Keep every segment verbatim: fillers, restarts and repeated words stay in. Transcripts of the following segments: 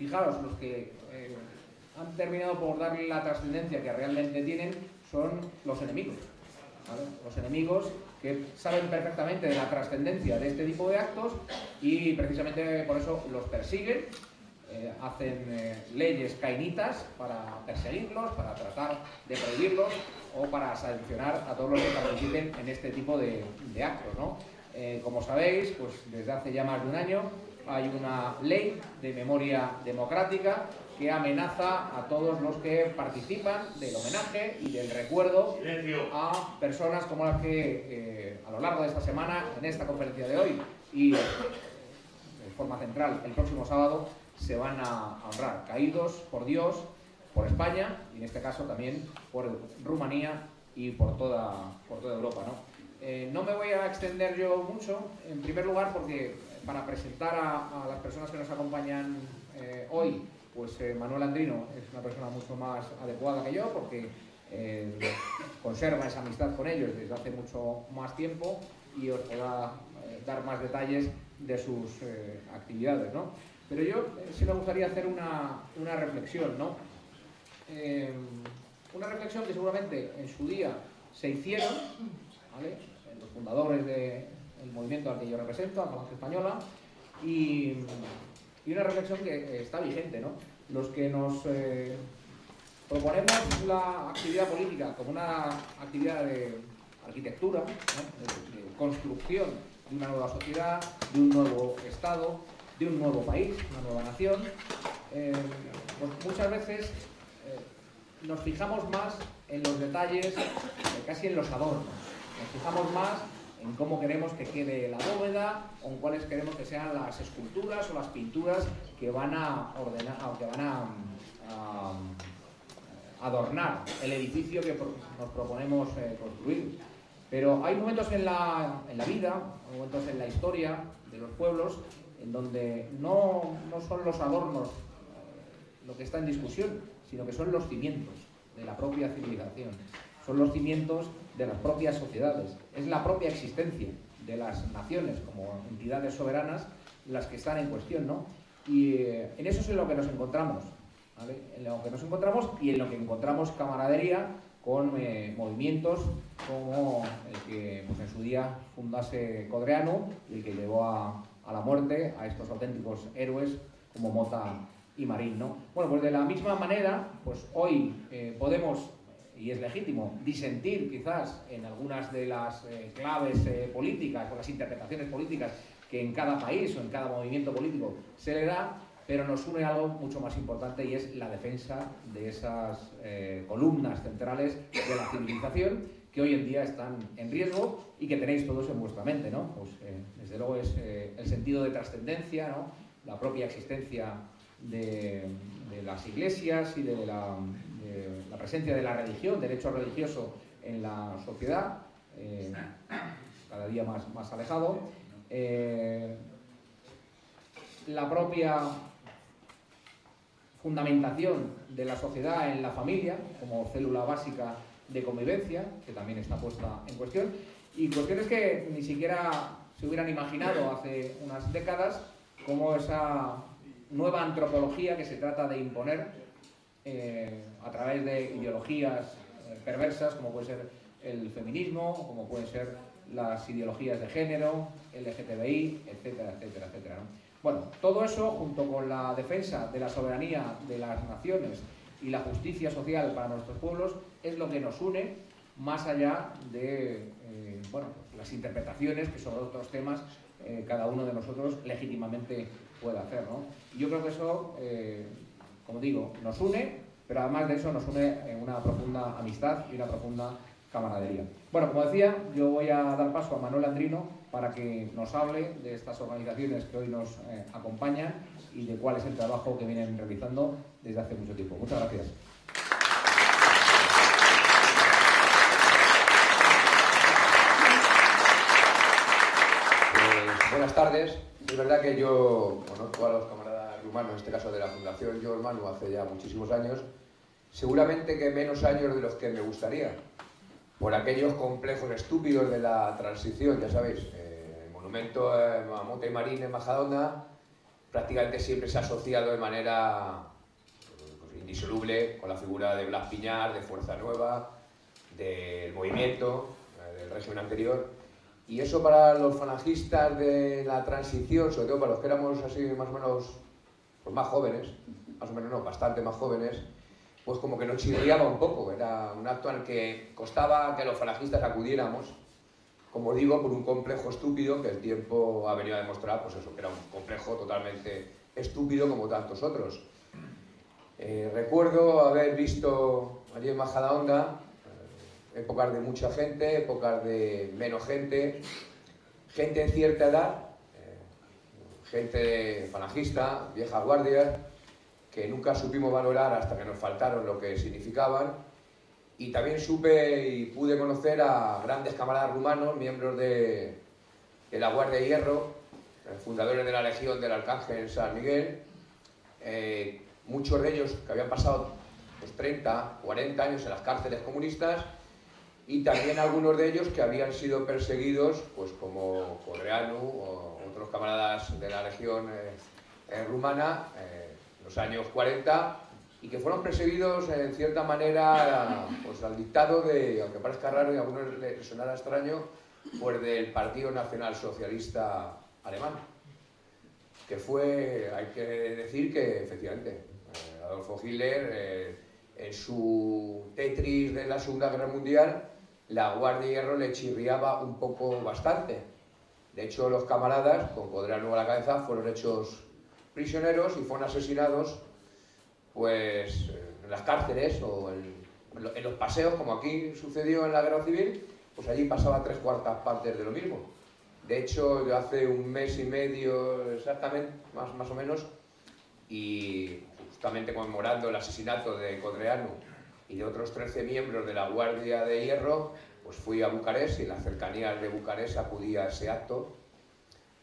Fijaros, los que eh, han terminado por darle la trascendencia que realmente tienen son los enemigos, ¿vale? Los enemigos que saben perfectamente de la trascendencia de este tipo de actos y precisamente por eso los persiguen, eh, hacen eh, leyes cainitas para perseguirlos, para tratar de prohibirlos o para sancionar a todos los que participen en este tipo de, de actos, ¿no? Eh, como sabéis, pues desde hace ya más de un año hay una ley de memoria democrática que amenaza a todos los que participan del homenaje y del recuerdo a personas como las que eh, a lo largo de esta semana, en esta conferencia de hoy y eh, de forma central el próximo sábado, se van a honrar, caídos por Dios, por España y en este caso también por Rumanía y por toda, por toda Europa, ¿no? Eh, no me voy a extender yo mucho, en primer lugar porque para presentar a, a las personas que nos acompañan eh, hoy, pues eh, Manuel Andrino es una persona mucho más adecuada que yo porque eh, conserva esa amistad con ellos desde hace mucho más tiempo y os podrá eh, dar más detalles de sus eh, actividades, ¿no? Pero yo eh, sí me gustaría hacer una, una reflexión, ¿no? Eh, una reflexión que seguramente en su día se hicieron, ¿vale? Los fundadores del de movimiento al que yo represento, a la Falange Española, y, y una reflexión que está vigente, ¿no? Los que nos eh, proponemos la actividad política como una actividad de arquitectura, ¿no? de, de construcción de una nueva sociedad, de un nuevo Estado, de un nuevo país, una nueva nación, eh, pues muchas veces eh, nos fijamos más en los detalles, eh, casi en los adornos. Nos fijamos más en cómo queremos que quede la bóveda o en cuáles queremos que sean las esculturas o las pinturas que van a ordenar, que van a, a, a adornar el edificio que nos proponemos eh, construir. Pero hay momentos en la, en la vida, hay momentos en la historia de los pueblos en donde no, no son los adornos eh, lo que está en discusión, sino que son los cimientos de la propia civilización. Son los cimientos de las propias sociedades, es la propia existencia de las naciones como entidades soberanas las que están en cuestión, ¿no? Y eh, en eso es en lo que nos encontramos, ¿vale? En lo que nos encontramos y en lo que encontramos camaradería con eh, movimientos como el que pues, en su día fundase Codreanu y el que llevó a, a la muerte a estos auténticos héroes como Mota y Marín, ¿no? Bueno, pues de la misma manera, pues hoy eh, podemos... y es legítimo disentir quizás en algunas de las eh, claves eh, políticas o las interpretaciones políticas que en cada país o en cada movimiento político se le da, pero nos une algo mucho más importante y es la defensa de esas eh, columnas centrales de la civilización que hoy en día están en riesgo y que tenéis todos en vuestra mente, ¿no? Pues eh, desde luego es eh, el sentido de trascendencia, ¿no? La propia existencia de, de las iglesias y de la... la presencia de la religión, derecho religioso en la sociedad, eh, cada día más, más alejado, eh, la propia fundamentación de la sociedad en la familia como célula básica de convivencia, que también está puesta en cuestión, y cuestiones que ni siquiera se hubieran imaginado hace unas décadas, como esa nueva antropología que se trata de imponer Eh, a través de ideologías eh, perversas como puede ser el feminismo, como pueden ser las ideologías de género, L G T B I, etcétera, etcétera, etcétera, ¿no? Bueno, todo eso junto con la defensa de la soberanía de las naciones y la justicia social para nuestros pueblos es lo que nos une más allá de eh, bueno, las interpretaciones que sobre otros temas eh, cada uno de nosotros legítimamente puede hacer, ¿no? Y yo creo que eso... Eh, como digo, nos une, pero además de eso nos une una profunda amistad y una profunda camaradería. Bueno, como decía, yo voy a dar paso a Manuel Andrino para que nos hable de estas organizaciones que hoy nos eh, acompañan y de cuál es el trabajo que vienen realizando desde hace mucho tiempo. Muchas gracias. Pues, buenas tardes. Es verdad que yo conozco a los camaraderos humano, en este caso de la Fundación Jormann, hace ya muchísimos años, seguramente que menos años de los que me gustaría, por aquellos complejos estúpidos de la transición, ya sabéis, eh, el monumento eh, a Mota y Marín en Majadonda, prácticamente siempre se ha asociado de manera pues, indisoluble con la figura de Blas Piñar, de Fuerza Nueva, del movimiento, del régimen anterior. Y eso para los falangistas de la transición, sobre todo para los que éramos así más o menos pues más jóvenes, más o menos no, bastante más jóvenes, pues como que nos chirriaba un poco. Era un acto al que costaba que los falangistas acudiéramos, como digo, por un complejo estúpido que el tiempo ha venido a demostrar, pues eso, que era un complejo totalmente estúpido como tantos otros. Eh, recuerdo haber visto allí en Majadahonda eh, épocas de mucha gente, épocas de menos gente, gente de cierta edad, eh, gente falangista, viejas guardias, que nunca supimos valorar hasta que nos faltaron lo que significaban. Y también supe y pude conocer a grandes camaradas rumanos, miembros de, de la Guardia de Hierro, fundadores de la Legión del Arcángel San Miguel, eh, muchos de ellos que habían pasado pues, treinta, cuarenta años en las cárceles comunistas, y también algunos de ellos que habían sido perseguidos, pues como Codreanu o otros camaradas de la Legión eh, rumana, eh, en los años cuarenta, y que fueron perseguidos en cierta manera pues, al dictado de, aunque parezca raro y a algunos les sonara extraño, pues del Partido Nacional Socialista Alemán, que fue, hay que decir que efectivamente, eh, Adolf Hitler, eh, en su Tetris de la Segunda Guerra Mundial, la Guardia de Hierro le chirriaba un poco bastante. De hecho, los camaradas, con Codreanu a la cabeza, fueron hechos prisioneros y fueron asesinados pues en las cárceles o en, en los paseos, como aquí sucedió en la Guerra Civil, pues allí pasaba tres cuartas partes de lo mismo. De hecho, yo hace un mes y medio exactamente, más, más o menos, y justamente conmemorando el asesinato de Codreanu y de otros trece miembros de la Guardia de Hierro, pues fui a Bucarest y en las cercanías de Bucarest acudí a ese acto.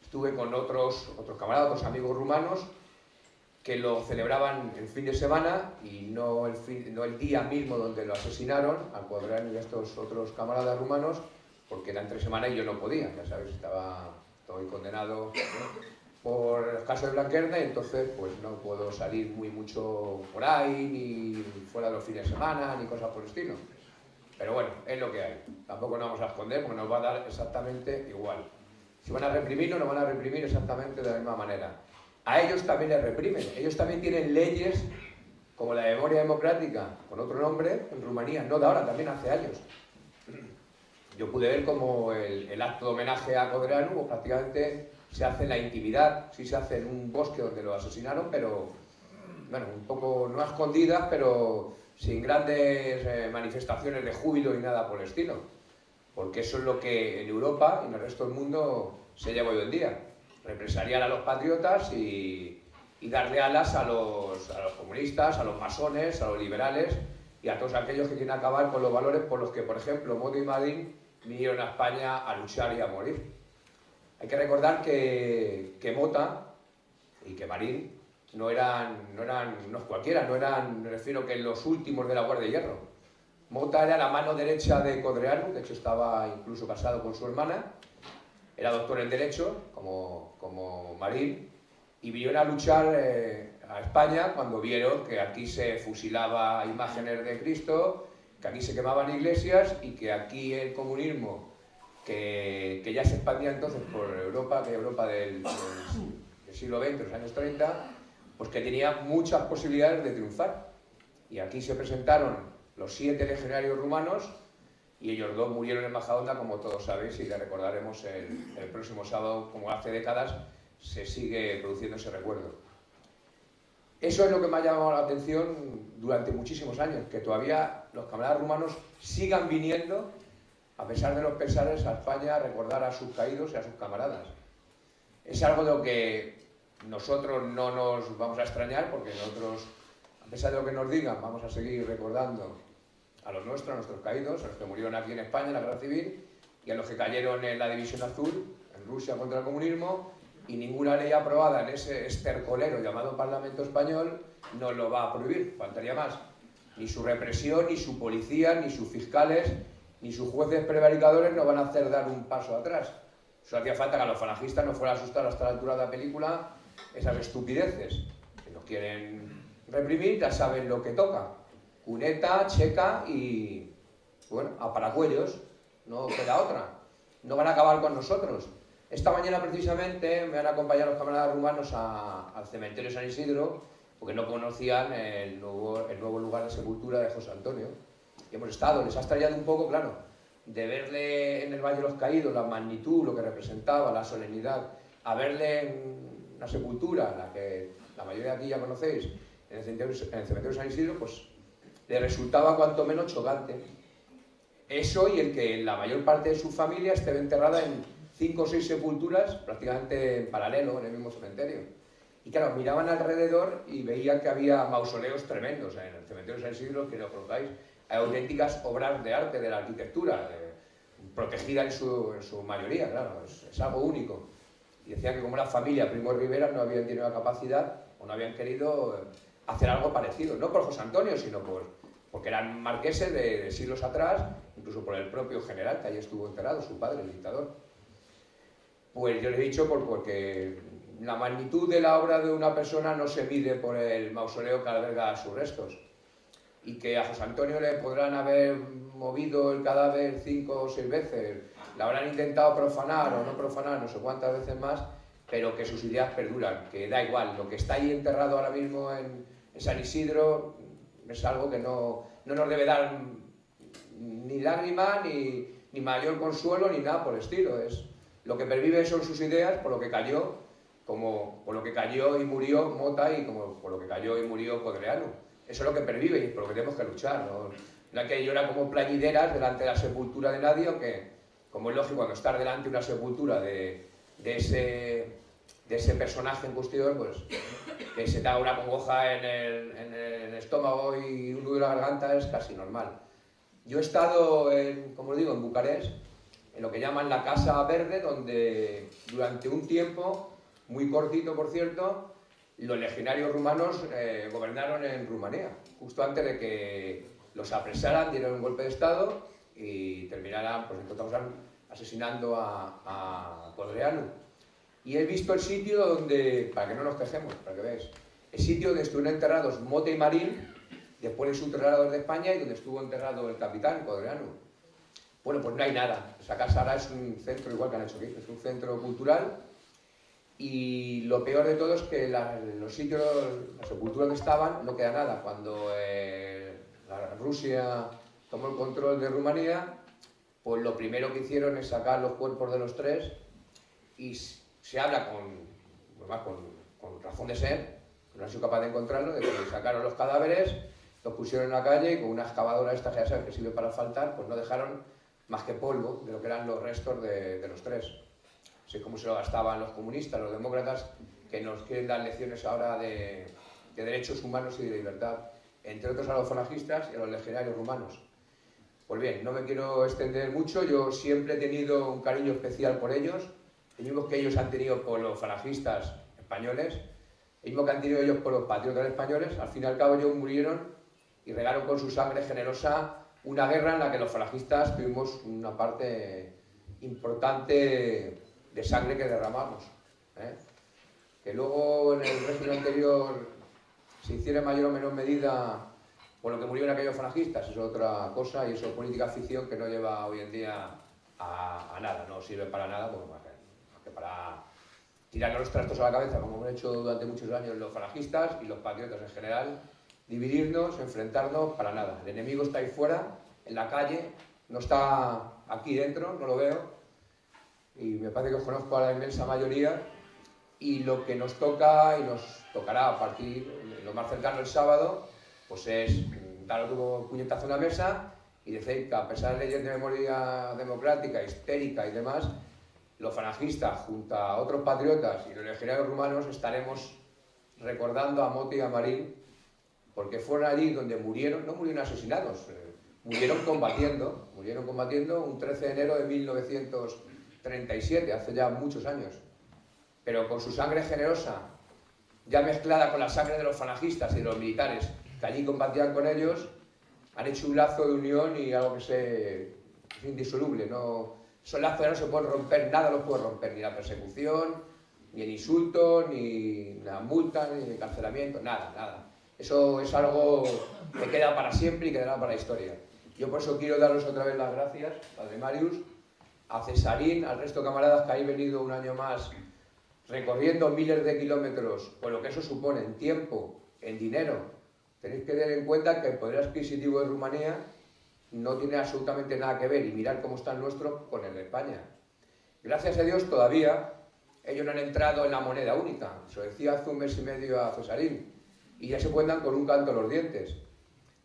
Estuve con otros, otros camaradas, otros amigos rumanos, que lo celebraban el fin de semana y no el, fin, no el día mismo donde lo asesinaron a Codreanu y a estos otros camaradas rumanos, porque eran tres semanas y yo no podía, ya sabéis, estaba todo condenado por el caso de Blanquerna y entonces pues no puedo salir muy mucho por ahí, ni fuera de los fines de semana, ni cosas por el estilo. Pero bueno, es lo que hay, tampoco nos vamos a esconder porque nos va a dar exactamente igual. Si van a reprimirlo, nos van a reprimir exactamente de la misma manera. A ellos también les reprimen, ellos también tienen leyes como la de memoria democrática, con otro nombre, en Rumanía, no de ahora, también hace años. Yo pude ver como el, el acto de homenaje a Codreanu pues, prácticamente se hace en la intimidad, sí se hace en un bosque donde lo asesinaron, pero bueno, un poco no a escondidas, pero sin grandes eh, manifestaciones de júbilo y nada por el estilo, porque eso es lo que en Europa y en el resto del mundo se lleva hoy en día. Represariar a los patriotas y, y darle alas a los, a los comunistas, a los masones, a los liberales y a todos aquellos que quieren acabar con los valores por los que, por ejemplo, Mota y Marín vinieron a España a luchar y a morir. Hay que recordar que, que Mota y que Marín no eran, no eran unos cualquiera, no eran, me refiero que los últimos de la Guardia de Hierro. Mota era la mano derecha de Codreanu, de hecho estaba incluso casado con su hermana. Era doctor en Derecho, como, como Marín, y vinieron a luchar eh, a España cuando vieron que aquí se fusilaba imágenes de Cristo, que aquí se quemaban iglesias y que aquí el comunismo, que, que ya se expandía entonces por Europa, que Europa del, del siglo veinte, los años treinta, pues que tenía muchas posibilidades de triunfar. Y aquí se presentaron los siete legionarios rumanos, y ellos dos murieron en Majadahonda, como todos sabéis, y le recordaremos el, el próximo sábado, como hace décadas, se sigue produciendo ese recuerdo. Eso es lo que me ha llamado la atención durante muchísimos años, que todavía los camaradas rumanos sigan viniendo, a pesar de los pesares, a España a recordar a sus caídos y a sus camaradas. Es algo de lo que nosotros no nos vamos a extrañar, porque nosotros, a pesar de lo que nos digan, vamos a seguir recordando a los nuestros, a nuestros caídos, a los que murieron aquí en España, en la Guerra Civil, y a los que cayeron en la División Azul, en Rusia contra el comunismo, y ninguna ley aprobada en ese estercolero llamado Parlamento Español nos lo va a prohibir, faltaría más. Ni su represión, ni su policía, ni sus fiscales, ni sus jueces prevaricadores nos van a hacer dar un paso atrás. Eso hacía falta que a los falangistas nos fueran a asustar hasta la altura de la película esas estupideces que no quieren reprimir, ya saben lo que toca: cuneta, checa y, bueno, a paragüellos, no queda otra. No van a acabar con nosotros. Esta mañana precisamente me han acompañado los camaradas rumanos a, al cementerio de San Isidro, porque no conocían el nuevo, el nuevo lugar de sepultura de José Antonio. Y hemos estado, les ha extrañado un poco, claro, de verle en el Valle de los Caídos la magnitud, lo que representaba, la solemnidad, a verle en una sepultura, la que la mayoría de aquí ya conocéis, en el cementerio, en el cementerio de San Isidro, pues le resultaba cuanto menos chocante. Eso y el que la mayor parte de su familia esté enterrada en cinco o seis sepulturas prácticamente en paralelo en el mismo cementerio. Y claro, miraban alrededor y veían que había mausoleos tremendos en el cementerio de San Isidro, que lo contáis, hay auténticas obras de arte de la arquitectura, eh, protegida en su, en su mayoría, claro, es, es algo único. Y decían que como la familia Primo de Rivera no habían tenido la capacidad o no habían querido hacer algo parecido, no por José Antonio, sino por, porque eran marqueses de, de siglos atrás, incluso por el propio general que allí estuvo enterrado, su padre, el dictador. Pues yo les he dicho por, porque la magnitud de la obra de una persona no se mide por el mausoleo que alberga sus restos. Y que a José Antonio le podrán haber movido el cadáver cinco o seis veces, la habrán intentado profanar o no profanar, no sé cuántas veces más, pero que sus ideas perduran, que da igual, lo que está ahí enterrado ahora mismo en, en San Isidro es algo que no, no nos debe dar ni lágrima, ni, ni mayor consuelo, ni nada por el estilo. Es, lo que pervive son sus ideas, por lo que cayó, como por lo que cayó y murió Mota y como por lo que cayó y murió Codreanu. Eso es lo que pervive y por lo que tenemos que luchar, ¿no? No hay que llorar como plañideras delante de la sepultura de nadie, o que, como es lógico, cuando estar delante de una sepultura de, de, ese, de ese personaje en cuestión, pues que se te haga una congoja en el, en el estómago y un nudo en la garganta es casi normal. Yo he estado, en, como os digo, en Bucarest, en lo que llaman la Casa Verde, donde durante un tiempo, muy cortito por cierto, los legionarios rumanos eh, gobernaron en Rumanía, justo antes de que los apresaran, dieron un golpe de Estado y terminaran, pues entonces, asesinando a, a Codreanu. Y he visto el sitio donde, para que no nos quejemos, para que veáis, el sitio donde estuvieron enterrados Mota y Marín, después de su enterrador de España, y donde estuvo enterrado el capitán Codreanu. Bueno, pues no hay nada. Esa casa ahora es un centro, igual que han hecho aquí, es un centro cultural. Y lo peor de todo es que la, los sitios, las sepulturas que estaban, no queda nada. Cuando eh, la Rusia tomó el control de Rumanía, pues lo primero que hicieron es sacar los cuerpos de los tres, y se habla con, con, con razón de ser, no han sido capaces de encontrarlo, de que sacaron los cadáveres, los pusieron en la calle y con una excavadora esta que ya sabes que sirve para asfaltar, pues no dejaron más que polvo de lo que eran los restos de, de los tres. Así como se lo gastaban los comunistas, los demócratas, que nos quieren dar lecciones ahora de, de derechos humanos y de libertad, entre otros a los falangistas y a los legionarios rumanos. Pues bien, no me quiero extender mucho, yo siempre he tenido un cariño especial por ellos, el mismo que ellos han tenido por los falangistas españoles, el mismo que han tenido ellos por los patriotas españoles. Al fin y al cabo ellos murieron y regaron con su sangre generosa una guerra en la que los falangistas tuvimos una parte importante de sangre que derramamos, ¿eh? Que luego en el régimen anterior se hiciera en mayor o menor medida por lo que murieron aquellos falangistas, es otra cosa y eso es política ficción que no lleva hoy en día a, a nada, no sirve para nada, porque más que para tirarnos los trastos a la cabeza, como hemos hecho durante muchos años los falangistas y los patriotas en general, dividirnos, enfrentarnos, para nada. El enemigo está ahí fuera, en la calle, no está aquí dentro, no lo veo, y me parece que os conozco a la inmensa mayoría, y lo que nos toca y nos tocará a partir, lo más cercano el sábado, pues es dar un puñetazo en la mesa y decir que a pesar de leyes de memoria democrática, histérica y demás, los falangistas junto a otros patriotas y los legionarios rumanos estaremos recordando a Mota y a Marín, porque fueron allí donde murieron, no murieron asesinados, eh, murieron combatiendo, murieron combatiendo un trece de enero de mil novecientos treinta y siete, hace ya muchos años, pero con su sangre generosa, ya mezclada con la sangre de los falangistas y de los militares que allí combatían con ellos, han hecho un lazo de unión y algo que se, es indisoluble. No, esos lazos ya no se pueden romper, nada los puede romper, ni la persecución, ni el insulto, ni la multa, ni el encarcelamiento, nada, nada. Eso es algo que queda para siempre y quedará para la historia. Yo por eso quiero daros otra vez las gracias, padre Marius, a Cesarín, al resto de camaradas que habéis venido un año más recorriendo miles de kilómetros, con lo que eso supone en tiempo, en dinero. Tenéis que tener en cuenta que el poder adquisitivo de Rumanía no tiene absolutamente nada que ver, y mirar cómo está el nuestro con el de España. Gracias a Dios todavía ellos no han entrado en la moneda única. Se lo decía hace un mes y medio a Cesarín, y ya se cuentan con un canto en los dientes.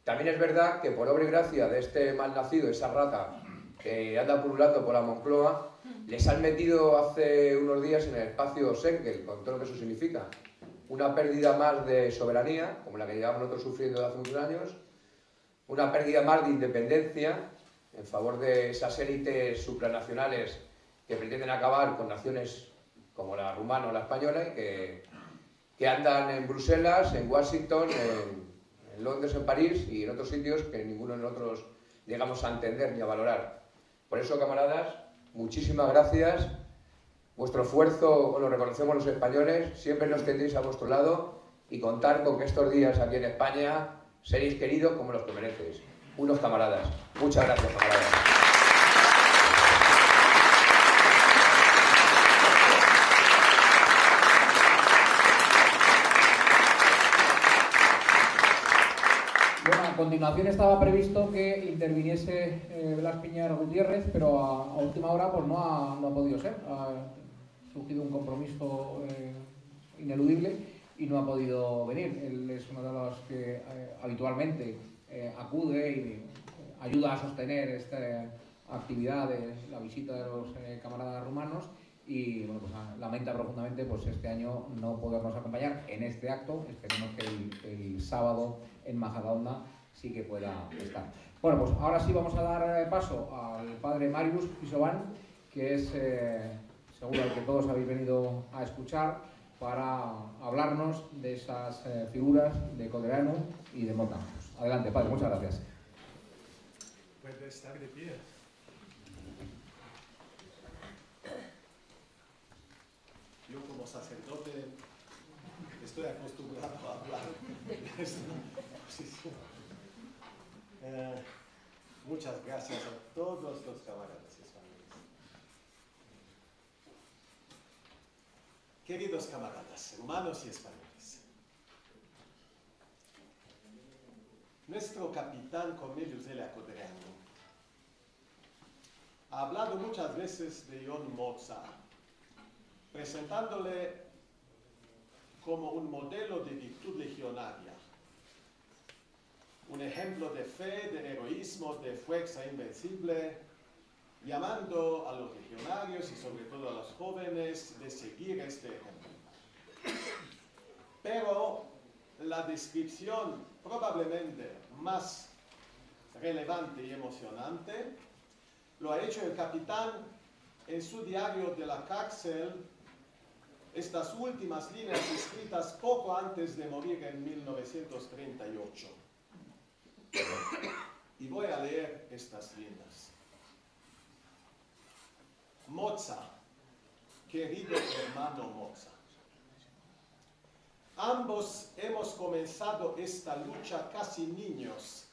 También es verdad que por obra y gracia de este malnacido, esa rata que anda pululando por la Moncloa, les han metido hace unos días en el espacio Schengen, con todo lo que eso significa. Una pérdida más de soberanía, como la que llevamos nosotros sufriendo de hace muchos años, una pérdida más de independencia en favor de esas élites supranacionales que pretenden acabar con naciones como la rumana o la española, y que, que andan en Bruselas, en Washington, en, en Londres, en París y en otros sitios que ninguno de nosotros llegamos a entender ni a valorar. Por eso, camaradas, muchísimas gracias. Vuestro esfuerzo lo reconocemos los españoles, siempre nos tendréis a vuestro lado, y contar con que estos días aquí en España seréis queridos como los que merecéis. Unos camaradas. Muchas gracias, camaradas. Bueno, a continuación estaba previsto que interviniese eh, Blas Piñar Gutiérrez, pero a, a última hora pues no ha, no ha podido ser. A, surgido un compromiso eh, ineludible y no ha podido venir. Él es uno de los que eh, habitualmente eh, acude y eh, ayuda a sostener esta actividad de la visita de los eh, camaradas rumanos, y bueno, pues, lamenta profundamente pues, este año no podernos acompañar en este acto. Esperemos que el, el sábado en Majadahonda sí que pueda estar. Bueno, pues ahora sí vamos a dar paso al padre Marius Pisoban, que es... Eh, seguro que todos habéis venido a escuchar, para hablarnos de esas eh, figuras de Codreanu y de Mota. Adelante, padre, muchas gracias. Puede estar de pie. Yo como sacerdote estoy acostumbrado a hablar de esta posición. Eh, muchas gracias a todos los camaradas. Queridos camaradas, rumanos y españoles, nuestro capitán Corneliu Codreanu ha hablado muchas veces de Lionel Mozart, presentándole como un modelo de virtud legionaria, un ejemplo de fe, de heroísmo, de fuerza invencible, llamando a los legionarios y sobre todo a los jóvenes de seguir este ejemplo. Pero la descripción probablemente más relevante y emocionante lo ha hecho el capitán en su diario de la cárcel, estas últimas líneas escritas poco antes de morir en mil novecientos treinta y ocho. Y voy a leer estas líneas. Mozart, querido hermano Mozart, ambos hemos comenzado esta lucha casi niños,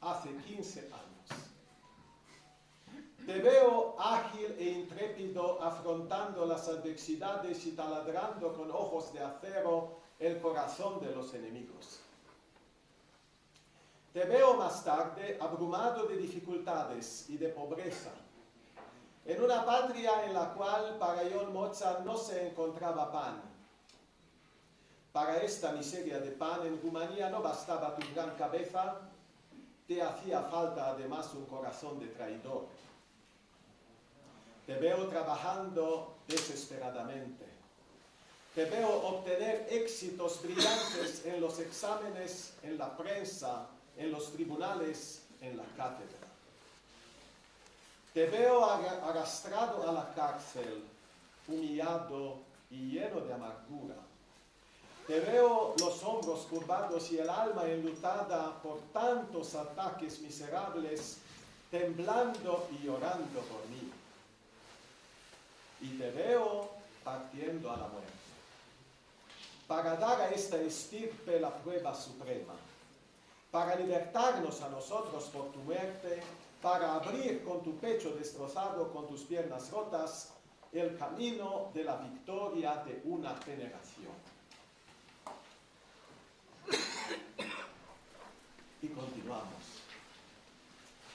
hace quince años. Te veo ágil e intrépido afrontando las adversidades y taladrando con ojos de acero el corazón de los enemigos. Te veo más tarde abrumado de dificultades y de pobreza, en una patria en la cual para Lionel Mozart no se encontraba pan. Para esta miseria de pan en Rumanía no bastaba tu gran cabeza, te hacía falta además un corazón de traidor. Te veo trabajando desesperadamente. Te veo obtener éxitos brillantes en los exámenes, en la prensa, en los tribunales, en la cátedra. Te veo arrastrado a la cárcel, humillado y lleno de amargura. Te veo los hombros curvados y el alma enlutada por tantos ataques miserables, temblando y llorando por mí. Y te veo partiendo a la muerte. Para dar a esta estirpe la prueba suprema, para libertarnos a nosotros por tu muerte, para abrir con tu pecho destrozado, con tus piernas rotas, el camino de la victoria de una generación. Y continuamos.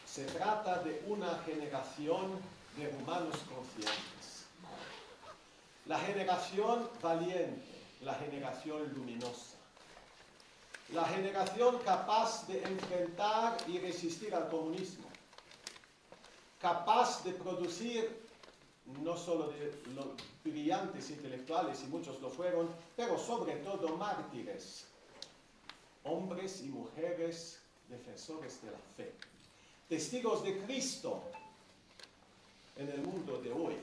Se trata de una generación de humanos conscientes. La generación valiente, la generación luminosa. La generación capaz de enfrentar y resistir al comunismo. Capaz de producir no solo de los brillantes intelectuales, y muchos lo fueron, pero sobre todo mártires, hombres y mujeres defensores de la fe, testigos de Cristo en el mundo de hoy,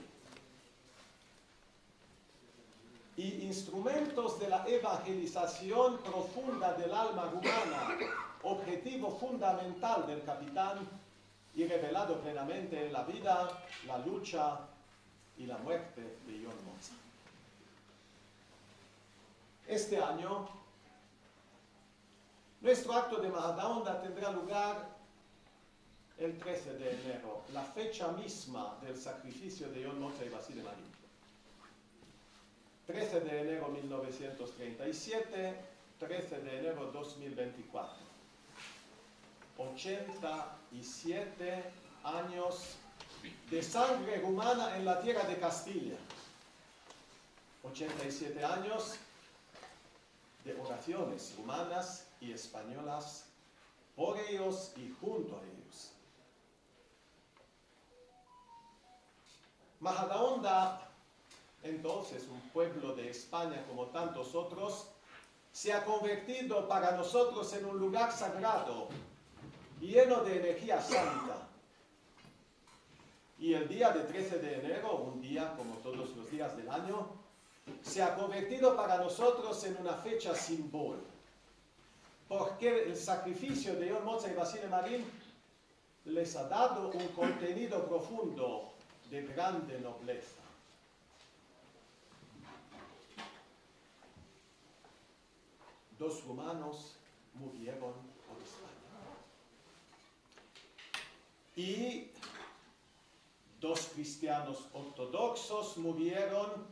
y instrumentos de la evangelización profunda del alma humana, objetivo fundamental del capitán y revelado plenamente en la vida, la lucha y la muerte de Lionel Mozart. Este año, nuestro acto de Majadahonda tendrá lugar el trece de enero, la fecha misma del sacrificio de Lionel Mozart y Vasile Marín. trece de enero mil novecientos treinta y siete, trece de enero dos mil veinticuatro. ochenta y siete años de sangre humana en la tierra de Castilla. ochenta y siete años de oraciones humanas y españolas por ellos y junto a ellos. Majadahonda, entonces un pueblo de España como tantos otros, se ha convertido para nosotros en un lugar sagrado, lleno de energía santa. Y el día de trece de enero, un día como todos los días del año, se ha convertido para nosotros en una fecha simbólica, porque el sacrificio de Lionel Mozart y Vasile Marín les ha dado un contenido profundo de grande nobleza. Dos humanos murieron por España. Y dos cristianos ortodoxos murieron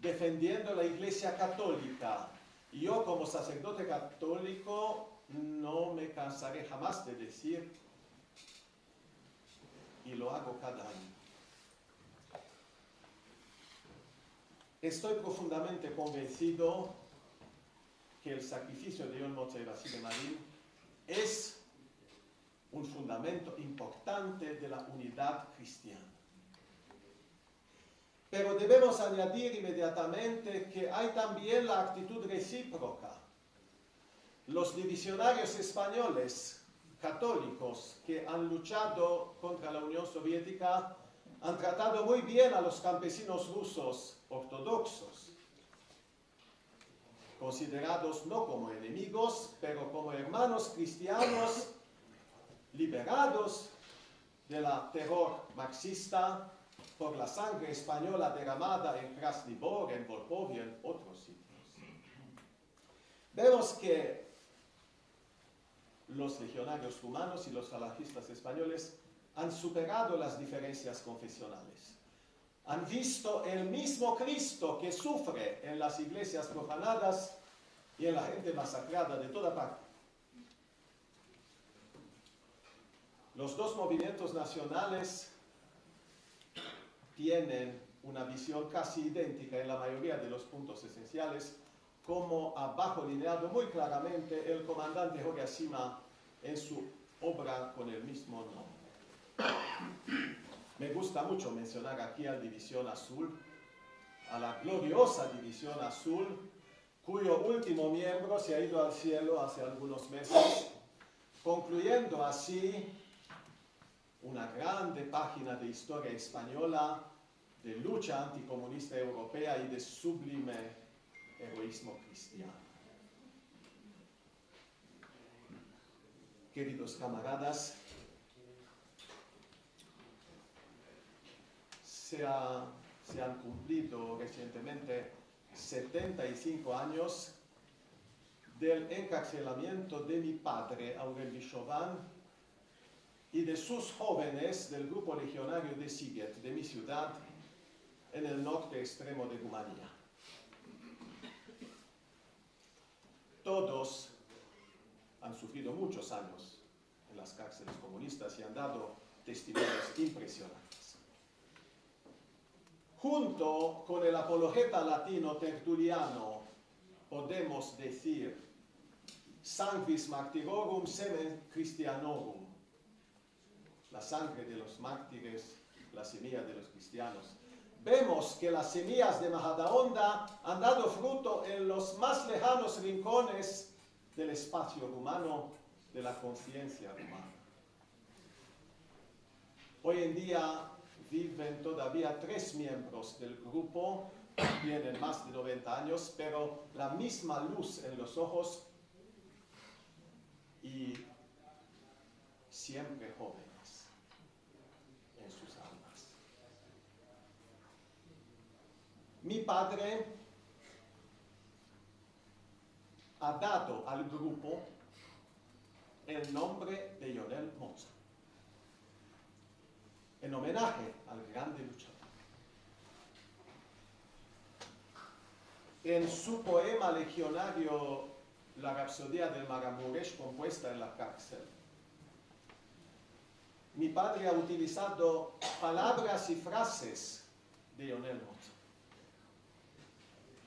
defendiendo la Iglesia Católica. Y yo, como sacerdote católico, no me cansaré jamás de decir, y lo hago cada año, estoy profundamente convencido que el sacrificio de Lionel Mozart y Vasile Marín es un fundamento importante de la unidad cristiana. Pero debemos añadir inmediatamente que hay también la actitud recíproca. Los divisionarios españoles católicos que han luchado contra la Unión Soviética han tratado muy bien a los campesinos rusos ortodoxos, considerados no como enemigos, pero como hermanos cristianos liberados del terror marxista por la sangre española derramada en Krasnivor, en Volkovia, en otros sitios. Vemos que los legionarios rumanos y los falangistas españoles han superado las diferencias confesionales. Han visto el mismo Cristo que sufre en las iglesias profanadas y en la gente masacrada de toda parte. Los dos movimientos nacionales tienen una visión casi idéntica en la mayoría de los puntos esenciales, como abajo lineado muy claramente el comandante Horia Sima en su obra con el mismo nombre. Me gusta mucho mencionar aquí a la División Azul, a la gloriosa División Azul, cuyo último miembro se ha ido al cielo hace algunos meses, concluyendo así una grande página de historia española, de lucha anticomunista europea y de sublime heroísmo cristiano. Queridos camaradas, se ha se han cumplido recientemente setenta y cinco años del encarcelamiento de mi padre, Aurelio Chauvin, y de sus jóvenes del grupo legionario de Siget, de mi ciudad, en el norte extremo de Rumanía. Todos han sufrido muchos años en las cárceles comunistas y han dado testimonios impresionantes. Junto con el apologeta latino Tertuliano, podemos decir sanguis martirorum semen christianorum, la sangre de los mártires, la semilla de los cristianos. Vemos que las semillas de Majadahonda han dado fruto en los más lejanos rincones del espacio humano, de la conciencia humana. Hoy en día viven todavía tres miembros del grupo, tienen más de noventa años, pero la misma luz en los ojos y siempre jóvenes en sus almas. Mi padre ha dado al grupo el nombre de Lionel Mozart, en homenaje al grande luchador. En su poema legionario La Rapsodia del Marahuresh, compuesta en la cárcel, mi padre ha utilizado palabras y frases de Lionel Mozart,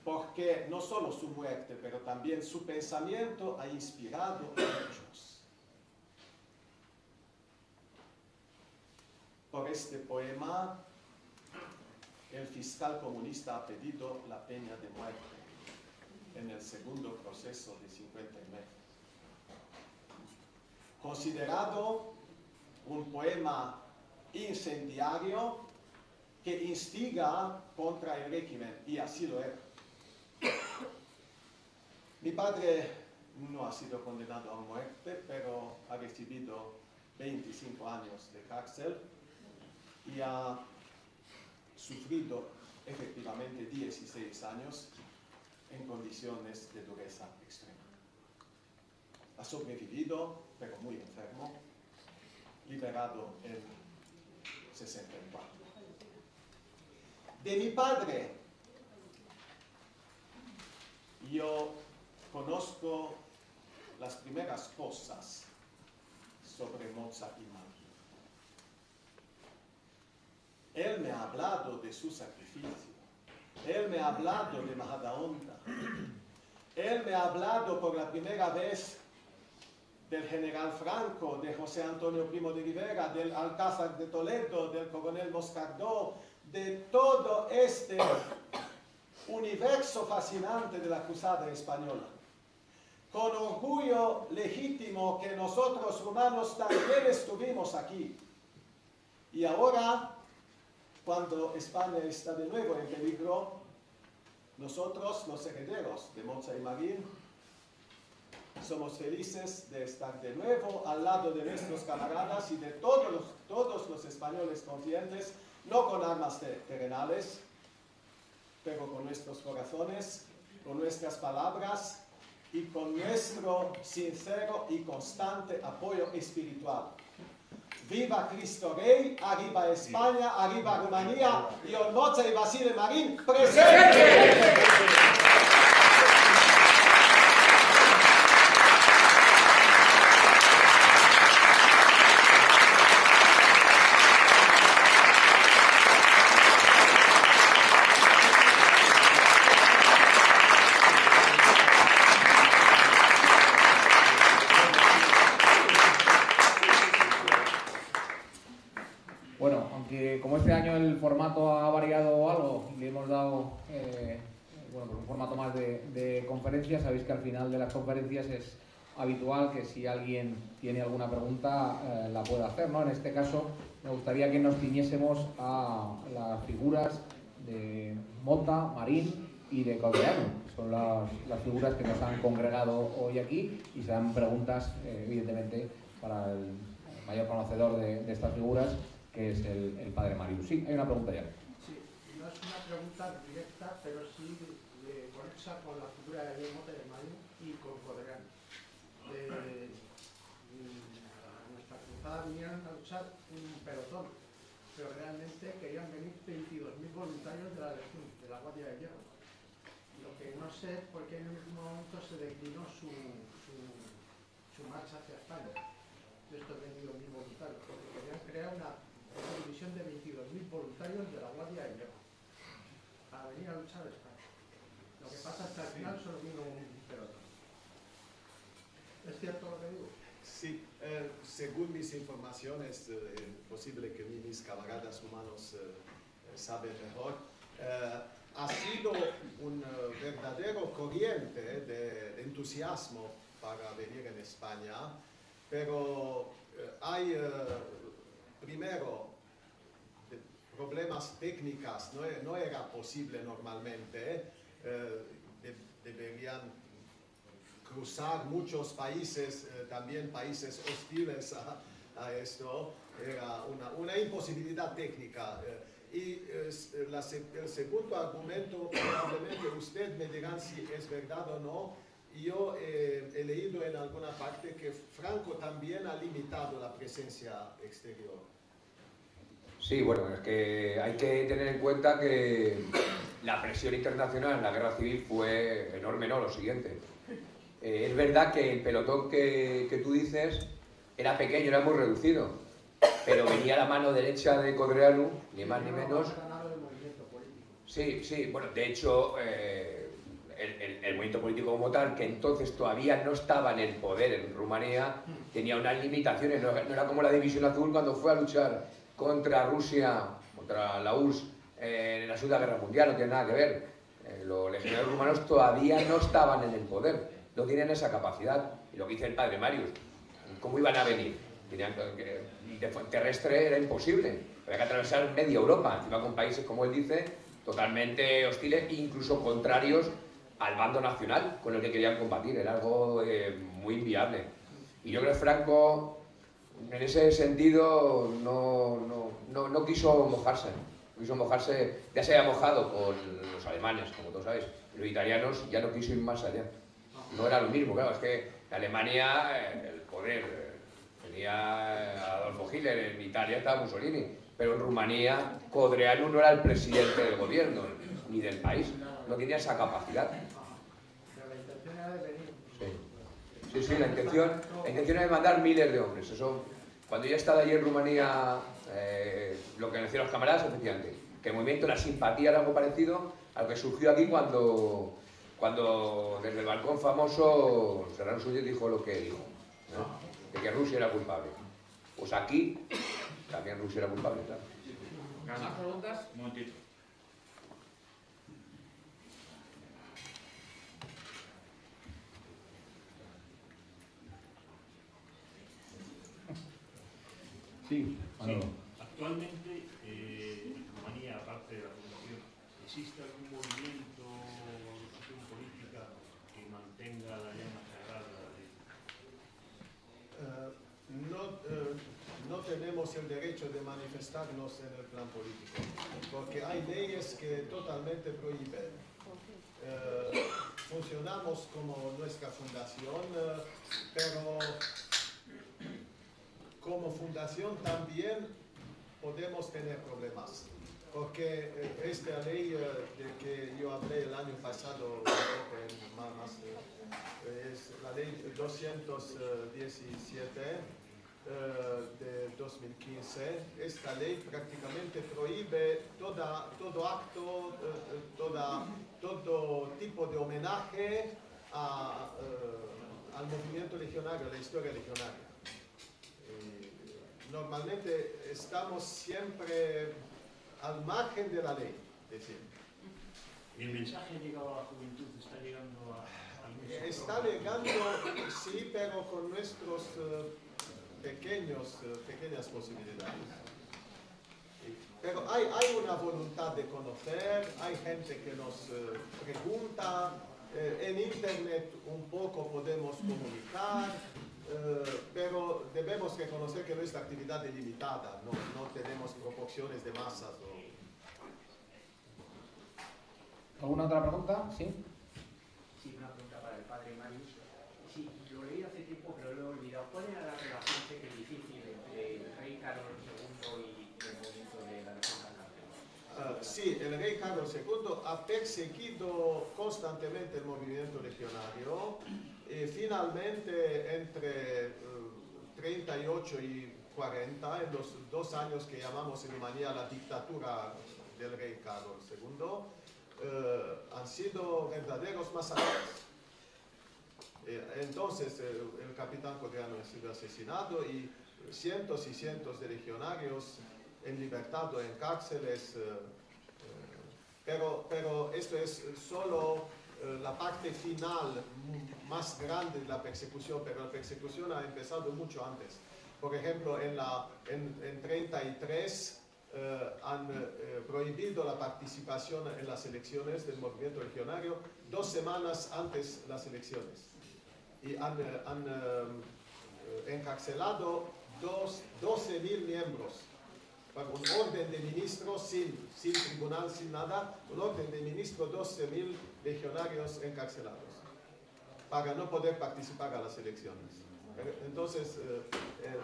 porque no solo su muerte, pero también su pensamiento ha inspirado a muchos. Por este poema, el fiscal comunista ha pedido la pena de muerte en el segundo proceso de cincuenta y nueve. Considerado un poema incendiario que instiga contra el régimen, y así lo era. Mi padre no ha sido condenado a muerte, pero ha recibido veinticinco años de cárcel y ha sufrido efectivamente dieciséis años en condiciones de dureza extrema. Ha sobrevivido, pero muy enfermo, liberado en sesenta y cuatro. De mi padre, yo conozco las primeras cosas sobre Mozart y Marín. Él me ha hablado de su sacrificio. Él me ha hablado de Majadahonda. Él me ha hablado por la primera vez del general Franco, de José Antonio Primo de Rivera, del Alcázar de Toledo, del coronel Moscardó, de todo este universo fascinante de la Cruzada Española. Con orgullo legítimo que nosotros humanos también estuvimos aquí. Y ahora, cuando España está de nuevo en peligro, nosotros, los herederos de Mota y Marín, somos felices de estar de nuevo al lado de nuestros camaradas y de todos los, todos los españoles conscientes, no con armas terrenales, pero con nuestros corazones, con nuestras palabras y con nuestro sincero y constante apoyo espiritual. Viva Cristo Rey, arriba España, arriba Rumanía, Ion Mota y Vasile Marín, ¡presente! Formato ha variado algo, le hemos dado eh, bueno, pues un formato más de, de conferencias. Sabéis que al final de las conferencias es habitual que si alguien tiene alguna pregunta eh, la pueda hacer, ¿no? En este caso me gustaría que nos ciñésemos a las figuras de Mota, Marín y de Codreanu. Son las, las figuras que nos han congregado hoy aquí y serán preguntas eh, evidentemente para el mayor conocedor de, de estas figuras, que es el, el padre Marius. Sí, hay una pregunta ya. Sí, no es una pregunta directa, pero sí eh, conexa con la figura de Mota y Marín y con Codreanu. Eh, a nuestra cruzada vinieron a luchar un pelotón, pero realmente querían venir veintidós mil voluntarios de la Legión, de la Guardia de Hierro. Lo que no sé es por qué en un momento se declinó su, su, su marcha hacia España, de estos veintidós mil voluntarios, porque querían crear una división de veintidós mil voluntarios de la Guardia de Hierro para venir a luchar a España. Lo que pasa es que al final solo vino un pelotón. ¿Es cierto lo que digo? Sí, eh, según mis informaciones, eh, es posible que mis camaradas humanos eh, saben mejor, eh, ha sido un eh, verdadero corriente de entusiasmo para venir en España, pero eh, hay eh, primero problemas técnicos, no, no era posible normalmente, eh, de, deberían cruzar muchos países, eh, también países hostiles a, a esto, era una, una imposibilidad técnica. Eh, y eh, la, el segundo argumento, probablemente usted me dirán si es verdad o no, yo eh, he leído en alguna parte que Franco también ha limitado la presencia exterior. Sí, bueno, es que hay que tener en cuenta que la presión internacional en la guerra civil fue enorme, ¿no? Lo siguiente. Eh, es verdad que el pelotón que, que tú dices era pequeño, era muy reducido, pero venía la mano derecha de Codreanu, ni más ni menos. Sí, sí, bueno, de hecho, eh, el, el, el movimiento político como tal, que entonces todavía no estaba en el poder en Rumanía, tenía unas limitaciones, no, no era como la División Azul cuando fue a luchar contra Rusia, contra la U R S S, eh, en la Segunda Guerra Mundial, no tiene nada que ver. Eh, los legionarios rumanos todavía no estaban en el poder. No tienen esa capacidad, y lo que dice el padre Marius, ¿cómo iban a venir? Tenían que, de terrestre era imposible, había que atravesar media Europa, encima con países, como él dice, totalmente hostiles, incluso contrarios al bando nacional con el que querían combatir, era algo eh, muy inviable. Y yo creo que Franco, en ese sentido, no, no, no, no quiso mojarse, no quiso mojarse, ya se había mojado con los alemanes, como todos sabéis, los italianos ya no quiso ir más allá. No era lo mismo, claro, es que en Alemania el poder tenía Adolf Hitler, en Italia estaba Mussolini, pero en Rumanía Codreanu no era el presidente del gobierno, ni del país, no tenía esa capacidad. Pero la intención era de venir. Sí, sí, sí, la intención, la intención era de mandar miles de hombres, eso, cuando yo he estado allí en Rumanía, eh, lo que decían los camaradas, efectivamente, que el movimiento, la simpatía era algo parecido a lo que surgió aquí cuando... Cuando desde el balcón famoso Serrano Suyo dijo lo que dijo, ¿no? De que Rusia era culpable. Pues aquí también Rusia era culpable, claro. ¿Más preguntas? Un momentito. Sí, bueno. Sí. Actualmente, eh, en Rumanía, aparte de la población, ¿existe algún movimiento tenga la llama cerrada? Uh, no, uh, no tenemos el derecho de manifestarnos en el plan político, porque hay leyes que totalmente prohíben. Uh, funcionamos como nuestra fundación, uh, pero como fundación también podemos tener problemas. Porque esta ley de que yo hablé el año pasado, es la ley doscientos diecisiete de dos mil quince, esta ley prácticamente prohíbe toda, todo acto, toda, todo tipo de homenaje a, al movimiento legionario, a la historia legionaria. Normalmente estamos siempre al margen de la ley, decir. ¿Y el mensaje ha llegado a la juventud? ¿Está llegando a, a Está llegando, sí, pero con nuestros uh, pequeños, uh, pequeñas posibilidades. Pero hay, hay una voluntad de conocer, hay gente que nos uh, pregunta, uh, en internet un poco podemos comunicar, Uh, pero debemos reconocer que nuestra actividad es limitada, no, no tenemos proporciones de masas. O... ¿Alguna otra pregunta? Sí. Sí, una pregunta para el padre Marius. Sí, lo leí hace tiempo, pero lo he olvidado. ¿Cuál era la relación que es difícil entre el rey Carlos segundo y el movimiento de la Legión del Arcángel? Uh, sí, el rey Carlos segundo ha perseguido constantemente el movimiento legionario y finalmente entre uh, treinta y ocho y cuarenta, en los dos años que llamamos en Rumanía la dictadura del rey Carlos segundo, eh, han sido verdaderos masacres. Eh, entonces el, el capitán Codreanu ha sido asesinado y cientos y cientos de legionarios en libertad o en cárceles, eh, eh, pero, pero esto es solo eh, la parte final más grande de la persecución, pero la persecución ha empezado mucho antes. Por ejemplo, en la, en, en treinta y tres eh, han eh, prohibido la participación en las elecciones del movimiento legionario dos semanas antes de las elecciones. Y han, eh, han eh, encarcelado doce mil miembros. Para un orden de ministros sin, sin tribunal, sin nada, un orden de ministros, doce mil legionarios encarcelados para no poder participar a las elecciones. Entonces, eh, eh,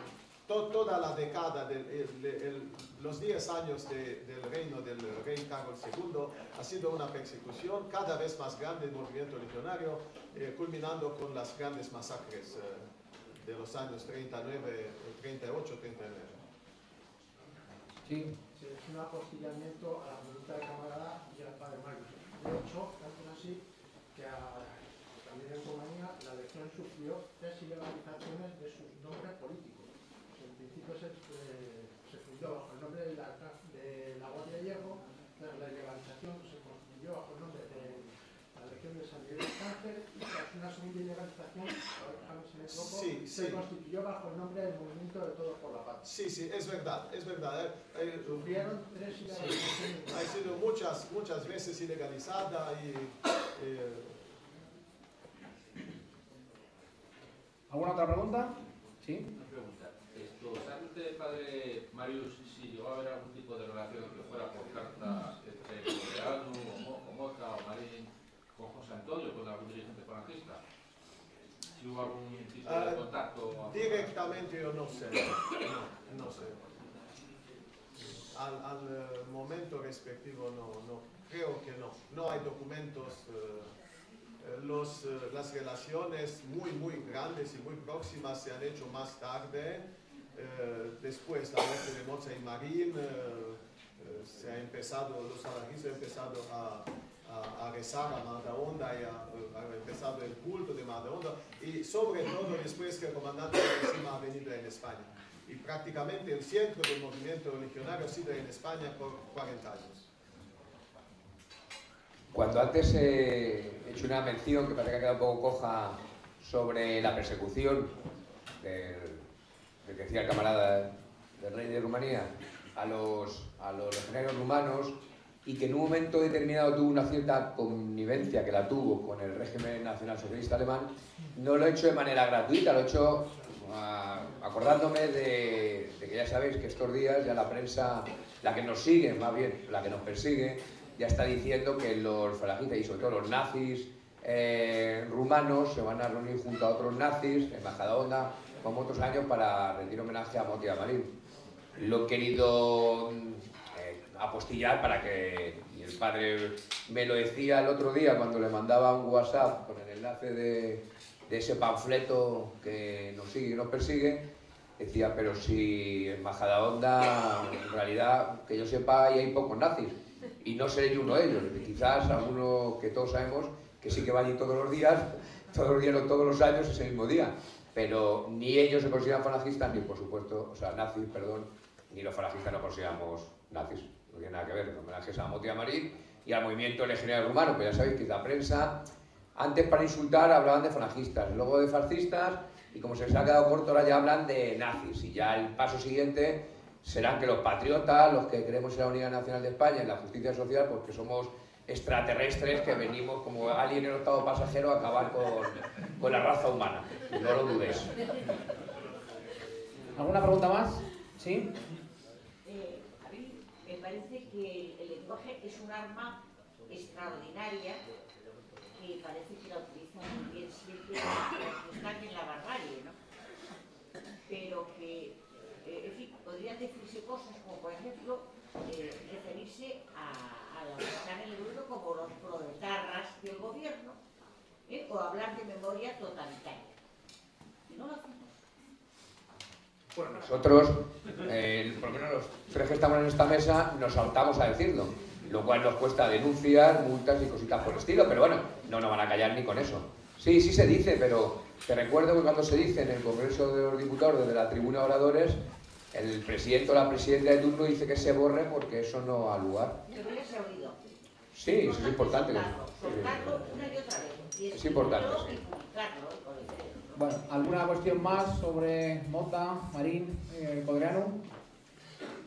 to, toda la década, de, de, de, de, los diez años de, del reino del rey Carlos segundo ha sido una persecución cada vez más grande del movimiento legionario, eh, culminando con las grandes masacres eh, de los años treinta y nueve, treinta y ocho, treinta y nueve. Sí. Se hizo un acostillamiento a la voluntad de camarada y al padre Marius. De hecho, tanto así que a... también en Rumanía, la Legión sufrió tres ilegalizaciones de sus nombres políticos. En principio se, eh, se fundó bajo el nombre de la, de la Guardia de Hierro, tras la ilegalización se construyó bajo el nombre de la Legión de San Diego de Cáceres y tras una segunda ilegalización, ahora si me equivoco, sí, se sí. constituyó bajo el nombre del Movimiento de Todos por la Paz. Sí, sí, es verdad, es verdad. Eh, Sufrieron tres ilegalizaciones. Sí. Ha sido muchas, muchas veces ilegalizada y... Eh, ¿Alguna otra pregunta? Sí. Una pregunta. Esto, ¿sabe usted, padre Marius, si llegó a haber algún tipo de relación que fuera por carta entre Codreanu, o Mota o Marín, con José Antonio, con algún dirigente franquista? ¿Si hubo algún tipo de uh, contacto? Directamente yo no sé. No, no sé. Al, al momento respectivo no, no. Creo que no. No hay documentos... Uh, Los, las relaciones muy muy grandes y muy próximas se han hecho más tarde, eh, después la muerte de Mota y Marín, eh, se ha empezado, los falangistas han empezado a, a, a rezar a Madaonda y a, a empezado el culto de Madaonda, y sobre todo después que el comandante Horia Sima ha venido en España, y prácticamente el centro del movimiento religionario ha sido en España por cuarenta años. Cuando antes he hecho una mención que parece que ha quedado un poco coja sobre la persecución del, del que decía el camarada del rey de Rumanía a los, a los legionarios rumanos y que en un momento determinado tuvo una cierta connivencia que la tuvo con el régimen nacionalsocialista alemán, no lo he hecho de manera gratuita, lo he hecho uh, acordándome de, de que ya sabéis que estos días ya la prensa, la que nos sigue más bien, la que nos persigue, ya está diciendo que los falangistas y sobre todo los nazis eh, rumanos se van a reunir junto a otros nazis en Majadahonda como otros años para rendir homenaje a Mota y a Marín. Lo he querido eh, apostillar para que, y el padre me lo decía el otro día cuando le mandaba un WhatsApp con el enlace de, de ese panfleto que nos sigue y nos persigue, decía, pero si en Majadahonda en realidad que yo sepa y hay pocos nazis. Y no seré yo uno de ellos, quizás alguno que todos sabemos que sí que va allí todos los días, todos los días o todos los años ese mismo día, pero ni ellos se consideran falangistas, ni por supuesto, o sea, nazis, perdón, ni los falangistas no consideramos nazis, no tiene nada que ver, el homenaje es a Mota y a Marín y al movimiento legionario rumano, pero ya sabéis que la prensa, antes para insultar hablaban de falangistas, luego de fascistas, y como se les ha quedado corto ahora ya hablan de nazis, y ya el paso siguiente... serán que los patriotas, los que creemos en la unidad nacional de España, en la justicia social, porque somos extraterrestres que venimos como alien en el octavo pasajero a acabar con, con la raza humana. No lo dudes. ¿Alguna pregunta más? ¿Sí? Eh, a mí me parece que el lenguaje es un arma extraordinaria que parece que la utilizan muy bien siempre los que están en la barbarie, ¿no? Pero que, en fin, podrían decirse cosas como, por ejemplo, eh, referirse a, a los que están en el gobierno como los proletarras del gobierno, ¿eh? O hablar de memoria totalitaria. Y no lo hacemos. Bueno, nosotros, eh, por lo menos los tres que estamos en esta mesa, nos saltamos a decirlo, lo cual nos cuesta denuncias, multas y cositas por el estilo, pero bueno, no nos van a callar ni con eso. Sí, sí se dice, pero te recuerdo que cuando se dice en el Congreso de los Diputados, desde la tribuna de oradores, el presidente o la presidenta de turno dice que se borre porque eso no ha lugar. Yo creo que se ha oído. Sí, eso es importante. Soltarlo una y otra vez. Es importante, sí. Bueno, ¿alguna cuestión más sobre Mota, Marín, eh, Codreanu?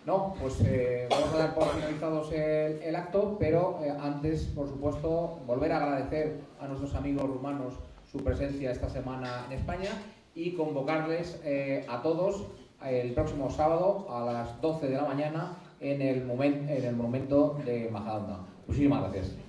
No, pues eh, vamos a dar por finalizados el, el acto, pero eh, antes, por supuesto, volver a agradecer a nuestros amigos rumanos su presencia esta semana en España y convocarles eh, a todos el próximo sábado a las doce de la mañana en el, momen, en el Monumento de Majadahonda. Muchísimas gracias.